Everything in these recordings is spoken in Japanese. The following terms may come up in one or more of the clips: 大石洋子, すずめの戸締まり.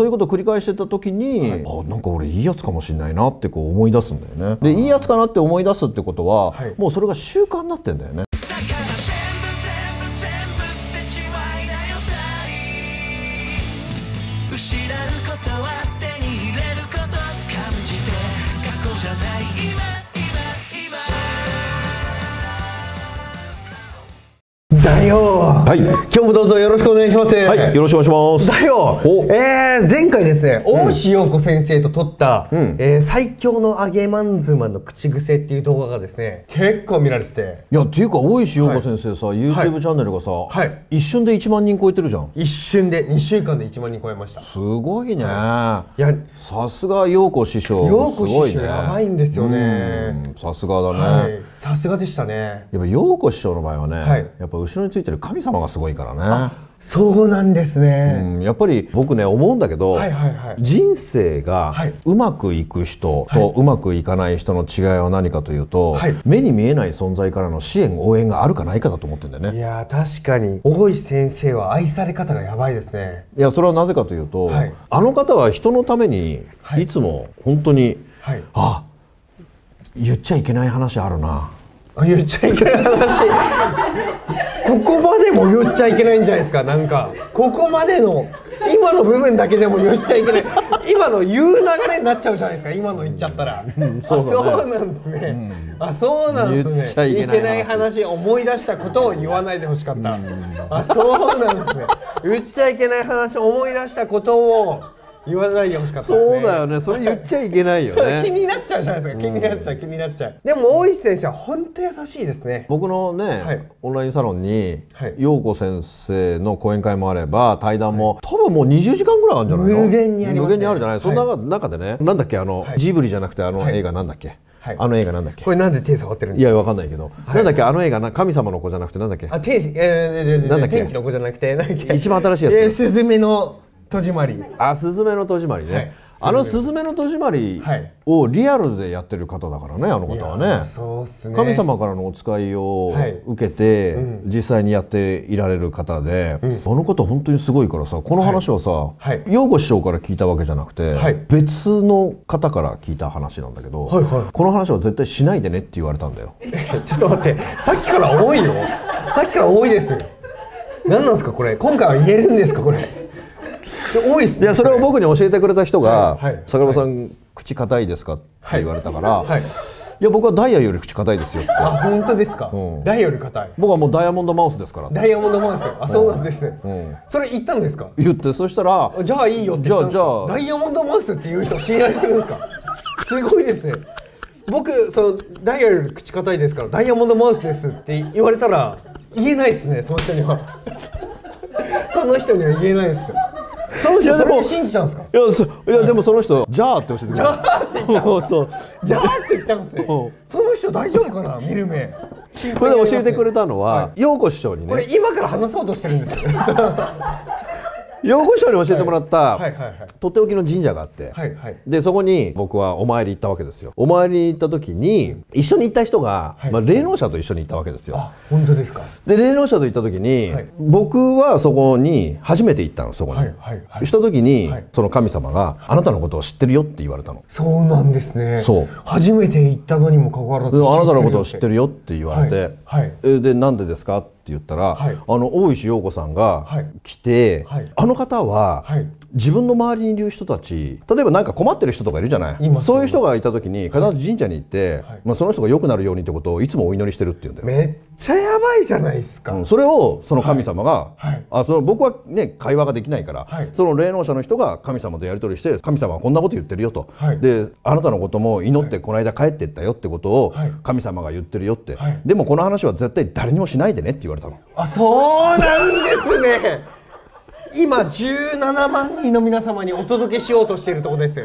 そういうことを繰り返してた時に、はい、あ、なんか俺いいやつかもしれないなってこう思い出すんだよね。でいいやつかなって思い出すってことは、はい、もうそれが習慣になってんだよね。だよ、はい、今日もどうぞよろしくお願いします。はい、よろしくお願いします。だよ、前回ですね、大石洋子先生と撮った、最強の揚げまんずまの口癖っていう動画がですね、結構見られてて。いや、っていうか、大石洋子先生さ、YouTube チャンネルがさ、一瞬で1万人超えてるじゃん。一瞬で、2週間で1万人超えました。すごいね。いや、さすが洋子師匠。洋子師匠やばいんですよね。さすがだね。さすがでしたね。やっぱ洋子師匠の場合はね、やっぱ後ろについてる神様がすごいからね。そうなんですね、やっぱり僕ね思うんだけど、人生がうまくいく人とうまくいかない人の違いは何かというと、目に見えない存在からの支援応援があるかないかだと思ってんだよね。いや確かに大石先生は愛され方がやばいですね。いやそれはなぜかというと、あの方は人のためにいつも本当に、あ、言っちゃいけない話あるな。言っちゃいけない話ここまでも言っちゃいけないんじゃないですか。なんかここまでの今の部分だけでも言っちゃいけない今の言う流れになっちゃうじゃないですか。今の言っちゃったら、そうなんですね。あ、そうなんですね。言っちゃいけない話、思い出したことを言わないでほしかった。あ、そうなんですね。言っちゃいけない話、思い出したことを言わないでほしかったですね。そうだよね。それ言っちゃいけないよね。気になっちゃうじゃないですか。気になっちゃう、気になっちゃう。でも大石先生は本当優しいですね。僕のねオンラインサロンに陽子先生の講演会もあれば対談も多分もう20時間ぐらいあるんじゃないの。無限にありますね。無限にあるじゃない。その中でね、なんだっけ、あのジブリじゃなくてあの映画なんだっけ、あの映画なんだっけ。これなんで手触ってるんですか。いやわかんないけど、なんだっけ、あの映画、神様の子じゃなくてなんだっけ。あ、天気の子じゃなくて一番新しいやつ。スズメの戸締まり。あ、すずめの戸締まりね。あのすずめの戸締まりをリアルでやってる方だからね、あの方はね。そうっすね。神様からのお使いを受けて、実際にやっていられる方で、あの方本当にすごいからさ、この話はさ、陽子師匠から聞いたわけじゃなくて、別の方から聞いた話なんだけど、この話は絶対しないでねって言われたんだよ。ちょっと待って、さっきから多いよ。さっきから多いですよ。何なんですかこれ。今回は言えるんですかこれ。多いっすね。いやそれを僕に教えてくれた人が「坂本さん口硬いですか?」って言われたから「いや僕はダイヤより口硬いですよ」って。あ、本当ですか。ダイヤより硬い。僕はもうダイヤモンドマウスですから。ダイヤモンドマウス。あ、そうなんですね。それ言ったんですか。言って、そしたら「じゃあいいよ」って言った。じゃあダイヤモンドマウスっていう人を信頼するんですか。すごいですね。僕そのダイヤより口硬いですからダイヤモンドマウスですって言われたら言えないっすね。その人にはその人には言えないっすよ。その人それを信じたんですか。いやでもその人じゃあって教えてくれた。じゃあって言った。じゃあって言ったんですよ。その人大丈夫かな、見る目。これで教えてくれたのは陽子師匠にね。これ今から話そうとしてるんですよ。陽子師匠に教えてもらったとっておきの神社があって、でそこに僕はお参り行ったわけですよ。お参りに行った時に一緒に行った人が霊能者と一緒に行ったわけですよ。あ、本当ですか。で霊能者と行った時に僕はそこに初めて行ったの。そこにした時にその神様が「あなたのことを知ってるよ」って言われたの。そうなんですね。そう、初めて行ったのにもかかわらず「あなたのことを知ってるよ」って言われて、で「なんでですか?」って言ったら、あの大石洋子さんが来て、あの方は自分の周りにいる人たち、例えばなんか困ってる人とかいるじゃない。そういう人がいた時に必ず神社に行って、まあその人が良くなるようにってことをいつもお祈りしてるっていうんだよ。めっちゃやばいじゃないですか。それをその神様が、あ、その僕はね会話ができないから、その霊能者の人が神様とやり取りして、神様はこんなこと言ってるよと、であなたのことも祈ってこの間帰ってったよってことを神様が言ってるよって、でもこの話は絶対誰にもしないでねって言われて。あ、そうなんですね。今17万人の皆様にお届けしようとしているところです。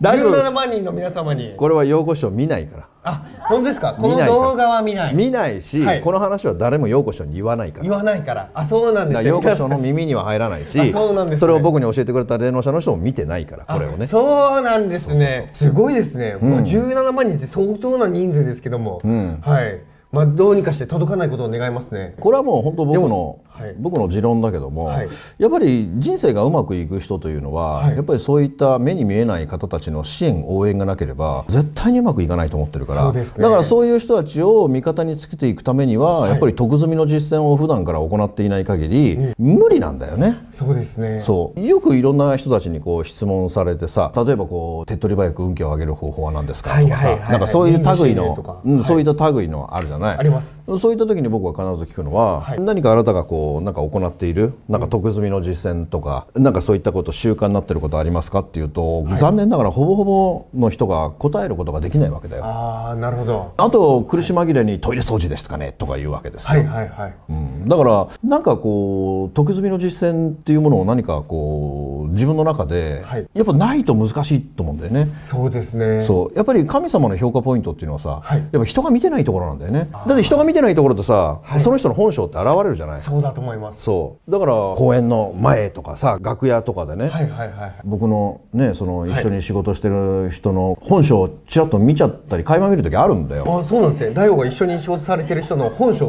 17万人の皆様に。これは陽子師匠見ないから。あ、本当ですか。この動画は見ないし、この話は誰も陽子師匠に言わないから。あ、そうなんですね。陽子師匠の耳には入らないし、それを僕に教えてくれた霊能者の人も見てないから、これをね。そうなんですね。すごいですね。17万人って相当な人数ですけども、はい、まあどうにかして届かないことを願いますね。これはもう本当僕の僕の持論だけども、やっぱり人生がうまくいく人というのはやっぱりそういった目に見えない方たちの支援応援がなければ絶対にうまくいかないと思ってるから、だからそういう人たちを味方につけていくためにはやっぱり徳積みの実践を普段から行っていない限り無理なんだよね。そうですね。そうよくいろんな人たちにこう質問されてさ、例えばこう手っ取り早く運気を上げる方法は何ですかとかさ、なんかそういう類のそういった類のあるじゃない。あります。そういった時に僕は必ず聞くのは、何かあなたがこうなんか行っているなんか徳積みの実践とか、なんかそういったこと習慣になってることありますかっていうと、残念ながらほぼほぼの人が答えることができないわけだよ。あ、なるほど。あと苦し紛れにトイレ掃除ですかねとか言うわけですよ。だからなんかこう徳積みの実践っていうものを何かこう自分の中でやっぱないと難しいと思うんだよね。そうですね。そうやっぱり神様の評価ポイントっていうのはさ、やっぱ人が見てないところなんだよね。だって人が見てないところとさ、その人の本性って現れるじゃない。そうだと思います。そうだから公演の前とかさ、楽屋とかでね、僕のね、その一緒に仕事してる人の本性をちらっと見ちゃったり垣間見る時あるんだよ。あ、そうなんですね。大悟が一緒に仕事されてる人の本性、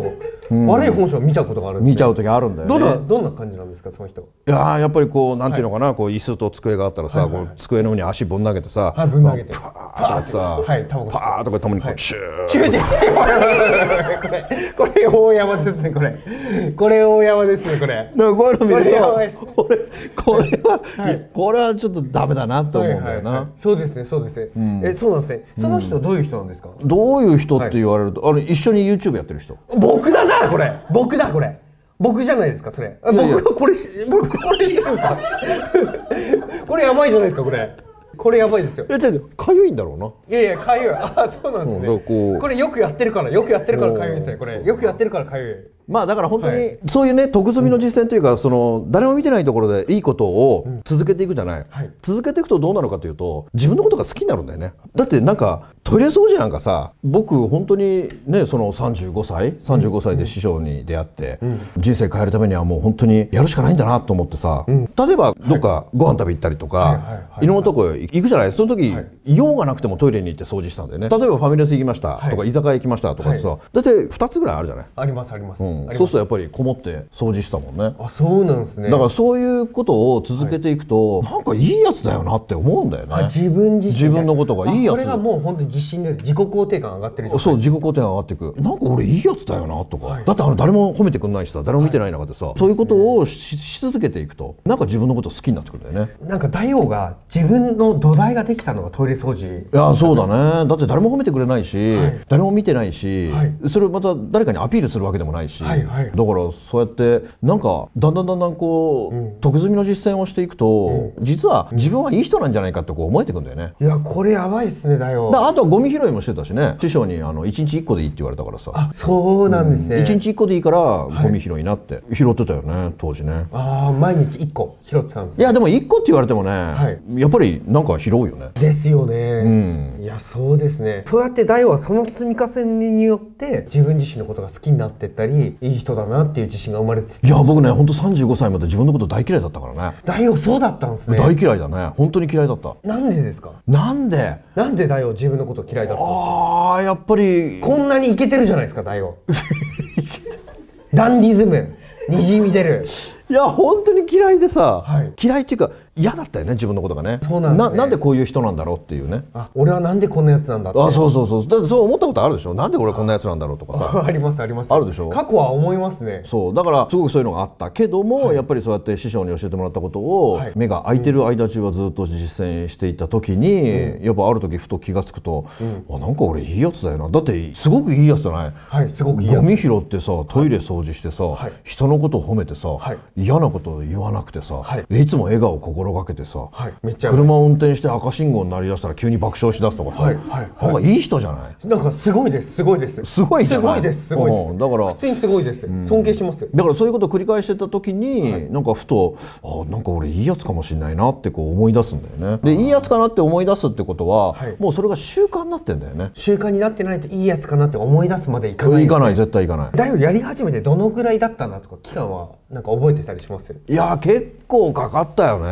悪い本性を見ちゃうことがあるんですね。見ちゃう時あるんだよね。どんな感じなんですか、その人。いや、やっぱりこうなんていうのかな、こう椅子と机があったらさ、机の上に足ぶん投げてさ、ぶん投げてパーッとさ、パーッとこれたまにこうシューシューってこれ大山ですね。これ大山ですね。これはちょっとダメだなと思うんだよな。そうですね、そうですね。そうなんですね。その人どういう人なんですか。どういう人って言われると、あれ一緒に YouTube やってる人。僕だな、これ。僕だ、これ。僕じゃないですか、それ。僕はこれしてるんですか。これやばいじゃないですか、これ。これやばいですよ。いや、ちょっとかゆいんだろうな。いやいや、かゆい。あ、そうなんですね。これよくやってるから、かゆいですね。これよくやってるからかゆい。まあだから本当にそういうね、徳積みの実践というか、その誰も見てないところでいいことを続けていくじゃない。続けていくとどうなるかというと、自分のことが好きになるんだよね。だってなんかトイレ掃除なんかさ、僕本当にね、その35歳で師匠に出会って、人生変えるためにはもう本当にやるしかないんだなと思ってさ、例えばどっかご飯食べ行ったりとかいろんなとこ行くじゃない。その時用がなくてもトイレに行って掃除したんだよね。例えばファミレス行きましたとか居酒屋行きましたとかさ、だって2つぐらいあるじゃない。あります、あります。そうするとやっぱりこもって掃除したもんね。あ、そうなんですね。だからそういうことを続けていくと、なんかいいやつだよなって思うんだよね。自分のことがいいやつ。これがもう本当に自信です。自己肯定感上がってる。そう、自己肯定感上がっていく。なんか俺いいやつだよなとか、だって誰も褒めてくんないしさ、誰も見てない中でさ、そういうことをし続けていくと、なんか自分のこと好きになってくるんだよね。なんか大王が自分の土台ができたのがトイレ掃除。いや、そうだね。だって誰も褒めてくれないし、誰も見てないし、それをまた誰かにアピールするわけでもないし、だからそうやってなんかだんだんこう徳積みの実践をしていくと、実は自分はいい人なんじゃないかってこう思えてくんだよね。いや、これやばいっすね、だよ。あとはゴミ拾いもしてたしね。師匠に1日1個でいいって言われたからさ。あ、そうなんですね。1日1個でいいからゴミ拾いなって拾ってたよね、当時ね。ああ、毎日1個拾ってたんです。いや、でも1個って言われてもね、やっぱりなんか拾うよね。ですよね。いや、そうですね。そうやってだよはその積み重ねによって自分自身のことが好きになってったり、いい人だなっていう自信が生まれて。いや、僕ね、本当35歳まで自分のこと大嫌いだったからね。大王そうだったんですね。大嫌いだね。本当に嫌いだった。なんでですか。なんで大王自分のこと嫌いだったんですか。ああ、やっぱりこんなにイケてるじゃないですか、大王。ダンディズムにじみ出る。いや、本当に嫌いでさ、嫌いっていうか嫌だったよね、自分のことがね。そうなんですね。なんでこういう人なんだろうっていうね。あ、俺はなんでこんなやつなんだって。あ、そうそうそう。だってそう思ったことあるでしょ。なんで俺こんなやつなんだろうとかさ。あります、あります。あるでしょ。過去は思いますね。そうだからすごくそういうのがあったけども、やっぱりそうやって師匠に教えてもらったことを目が開いてる間中はずっと実践していた時に、やっぱある時ふと気が付くと、あ、なんか俺いいやつだよな。だってすごくいいやつじゃない。すごくいいやつ。ゴミ拾ってさ、トイレ掃除してさ、人のことを褒めてさ、嫌なことを言わなくてさ、いつも笑顔を心がけてさ、車を運転して赤信号になりだしたら急に爆笑しだすとかさ、なんかいい人じゃない。なんかすごいです、すごいです、すごいじゃない。すごいです。だから普通にすごいです。尊敬します。だからそういうことを繰り返してた時に、なんかふと、あ、なんか俺いいやつかもしれないなってこう思い出すんだよね。で、いいやつかなって思い出すってことはもうそれが習慣になってんだよね。習慣になってないといいやつかなって思い出すまでいかない。絶対いかない。だいぶやり始めてどのぐらいだったんだとか期間はなんか覚えてたりしますよ。いや結構かかったよね。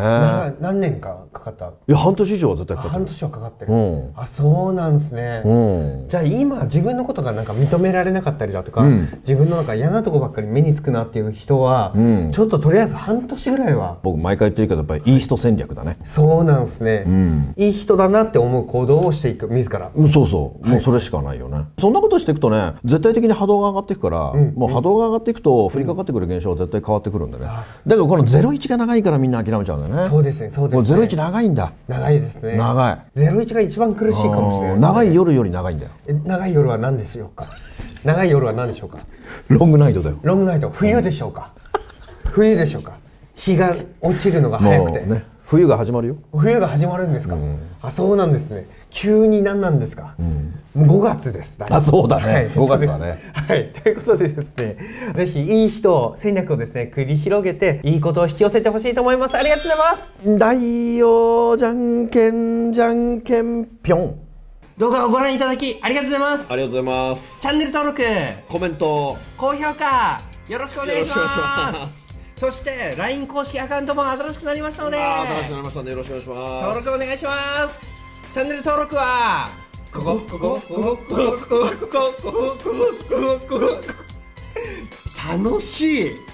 何年かかかった。いや半年以上は絶対かかってる。半年はかかってる。うん、あそうなんですね。うん、じゃあ今自分のことがなんか認められなかったりだとか、うん、自分のなんか嫌なとこばっかり目につくなっていう人は、うん、ちょっととりあえず半年ぐらいは。僕毎回言ってるけどやっぱりいい人戦略だね。はい、そうなんですね。うん、いい人だなって思う行動をしていく自ら。うん、そうそう。もうそれしかないよね。はい、そんなことしていくとね、絶対的に波動が上がっていくから、うん、もう波動が上がっていくと降りかかってくる現象は絶対変わってくるんだね。だけどこの01が長いからみんな諦めちゃうんだよね。そうですね、そうですね。01長いんだ。長いですね。長い。01が一番苦しいかもしれない。長い夜より長いんだよ。長い夜は何でしょうか。長い夜は何でしょうか。ロングナイトだよ。ロングナイト。冬でしょうか。冬でしょうか。日が落ちるのが早くて。ね、冬が始まるよ。冬が始まるんですか。あ、そうなんですね。急に何なんですか。5月です。あ、そうだね。5月だね。はい、ということでですね、ぜひいい人戦略をですね、繰り広げていいことを引き寄せてほしいと思います。ありがとうございます。大王じゃんけんじゃんけんぴょん。動画をご覧いただきありがとうございます。ありがとうございます。チャンネル登録、コメント、高評価よろしくお願いします。そして LINE 公式アカウントも新しくなりましたので、新しくなりましたのでよろしくお願いします。登録お願いします。チャンネル登録はここ楽しい。